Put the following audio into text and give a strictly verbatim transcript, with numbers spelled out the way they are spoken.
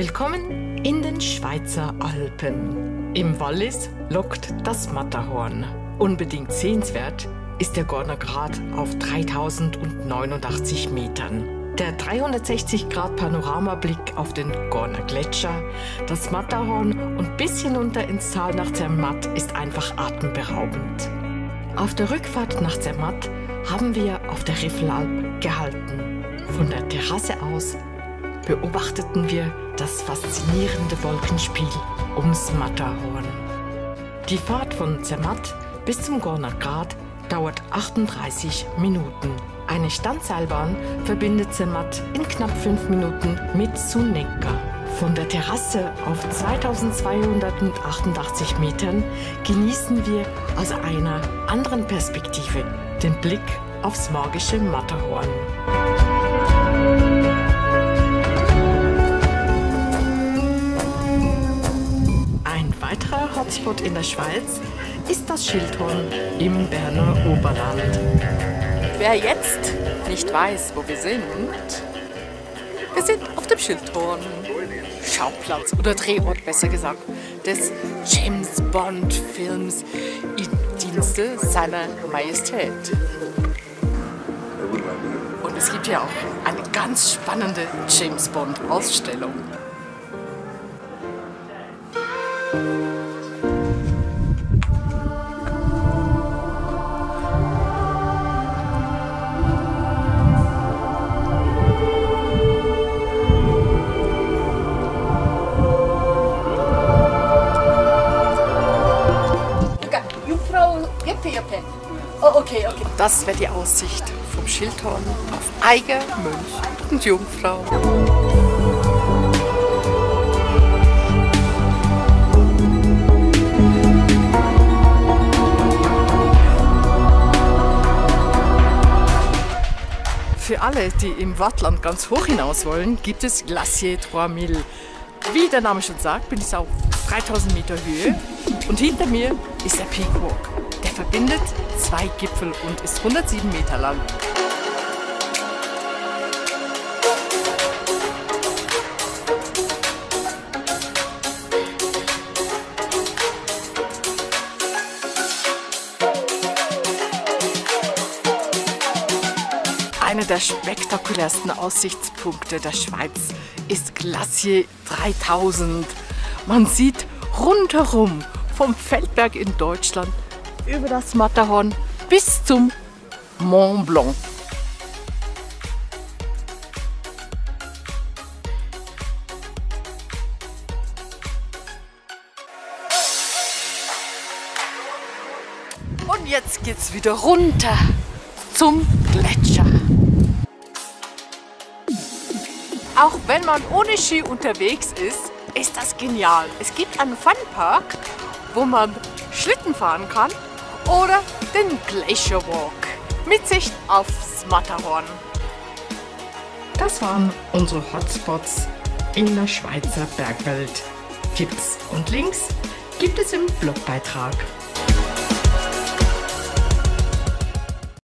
Willkommen in den Schweizer Alpen. Im Wallis lockt das Matterhorn. Unbedingt sehenswert ist der Gornergrat auf dreitausendneunundachtzig Metern. Der dreihundertsechzig Grad Panoramablick auf den Gorner Gletscher, das Matterhorn und bis hinunter ins Tal nach Zermatt ist einfach atemberaubend. Auf der Rückfahrt nach Zermatt haben wir auf der Riffelalp gehalten. Von der Terrasse aus beobachteten wir das faszinierende Wolkenspiel ums Matterhorn. Die Fahrt von Zermatt bis zum Gornergrat dauert achtunddreißig Minuten. Eine Standseilbahn verbindet Zermatt in knapp fünf Minuten mit Sunnegga. Von der Terrasse auf zweitausendzweihundertachtundachtzig Metern genießen wir aus einer anderen Perspektive den Blick aufs magische Matterhorn. Ein weiterer Hotspot in der Schweiz ist das Schildhorn im Berner Oberland. Wer jetzt nicht weiß, wo wir sind, wir sind auf dem Schildhorn, Schauplatz oder Drehort besser gesagt, des James-Bond-Films Im Dienste seiner Majestät. Und es gibt ja auch eine ganz spannende James-Bond-Ausstellung. Das wäre die Aussicht vom Schildhorn auf Eiger, Mönch und Jungfrau. Für alle, die im Wattland ganz hoch hinaus wollen, gibt es Glacier dreitausend. Wie der Name schon sagt, bin ich auf dreitausend Meter Höhe und hinter mir ist der Peakwalk. Der verbindet zwei Gipfel und ist hundertsieben Meter lang. Einer der spektakulärsten Aussichtspunkte der Schweiz ist Glacier dreitausend. Man sieht rundherum vom Feldberg in Deutschland über das Matterhorn bis zum Mont Blanc. Und jetzt geht's wieder runter zum Gletscher. Auch wenn man ohne Ski unterwegs ist, ist das genial. Es gibt einen Funpark, wo man Schlitten fahren kann. Oder den Glacier Walk mit Sicht aufs Matterhorn. Das waren unsere Hotspots in der Schweizer Bergwelt. Tipps und Links gibt es im Blogbeitrag.